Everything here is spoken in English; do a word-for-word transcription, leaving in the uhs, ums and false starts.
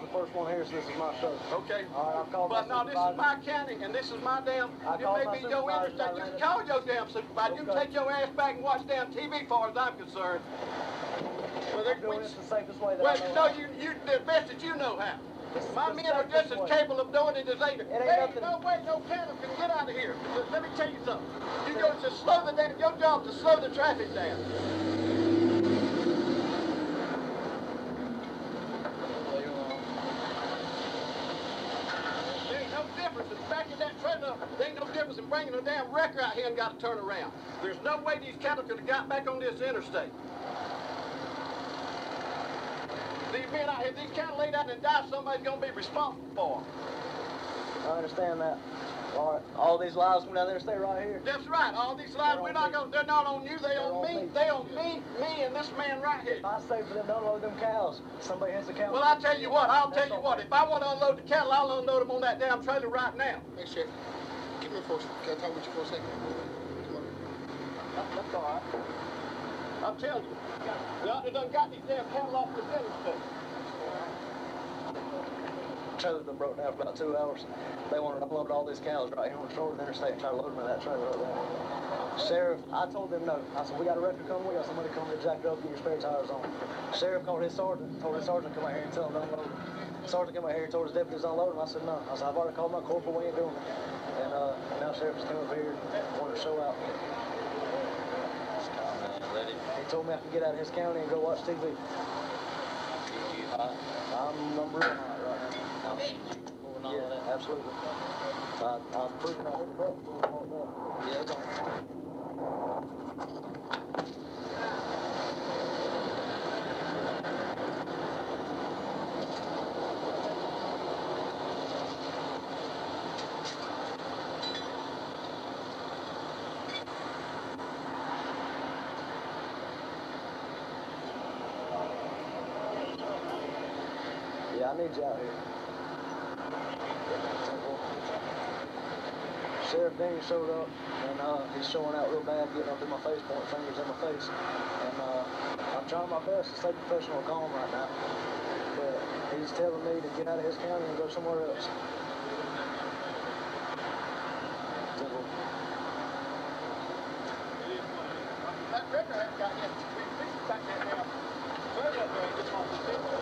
The first one here, so this is my service. Okay. All right, I'll but no, this is my county, and this is my damn. It may be your interstate. You can call your damn supervisor. Okay. You can take your ass back and watch damn T V, far as I'm concerned. Well, they're doing this the safest way that well, I know. Well, no, you, you, the best that you know how. This my men are just as capable of doing it as they do. There ain't hey, no way no cattle can get out of here. Let, let me tell you something. You go to slow the damn. Your job to slow the traffic down. Bringing a damn wrecker out here and got to turn around. There's no way these cattle could have got back on this interstate. These men out here, these cattle laid out and died, somebody's going to be responsible for them. I understand that. All right, all these lives from down there stay right here. That's right. All these lives, we're not going. They're not on you. They on me. They on me, me, and this man right here. If I say for them, don't unload them cows. Somebody has the cows. Well, I tell you what. I'll tell you what. If I want to unload the cattle, I'll unload them on that damn trailer right now. Make sure. For, can I talk with you for a second? Come on. That, that's all right. I'm telling you, God, they done got these damn cattle off the interstate. Trailer's been broken down for about two hours. They wanted to upload all these cows right here on the shore of the interstate and try to load them in that trailer over there. Sheriff, I told them no. I said, we got a record coming. We got somebody coming to jack it up, get your spare tires on. Sheriff called his sergeant, told his sergeant to come out here and tell him to unload them. Sergeant came out here and told his deputies to unload them. I said, no. I said, I've already called my corporal. We ain't doing it. And uh, now Sheriff's came up here and wanted to show out. He told me I could get out of his county and go watch T V. Uh, I'm, I'm real hot right now. Yeah, absolutely. I, I'm freaking out with the breath for a long time. Yeah, it's on. I need you out here. Sheriff Denny showed up, and uh, he's showing out real bad, getting up in my face, pointing fingers in my face. And uh, I'm trying my best to stay professional and calm right now. But he's telling me to get out of his county and go somewhere else. That river hasn't got yet. We've back that now.